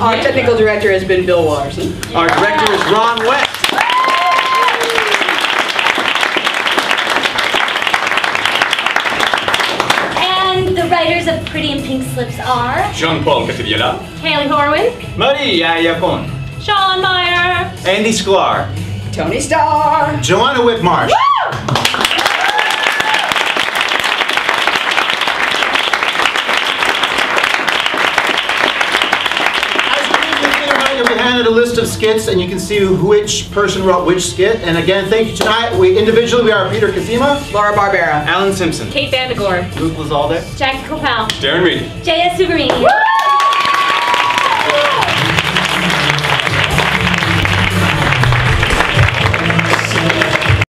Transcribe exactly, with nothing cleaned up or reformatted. Our technical director has been Bill Watterson. Our director is Ron West. And the writers of Pretty in Pink-Slips are Jean Paul Cativiela, Hayley Horwin, Mary Iacono, Sean Mier, Andy Sklar, Tony Starr, Joanna Whitmarsh. Woo! A list of skits, and you can see which person wrote which skit. And again, thank you tonight. We individually we are Peter Kizyma, Laura Barbera, Alan Simpson, Kate van de Goor, Luke Lizalde, Jackie Koppell, Darren Meekin, Jaya Subramanian.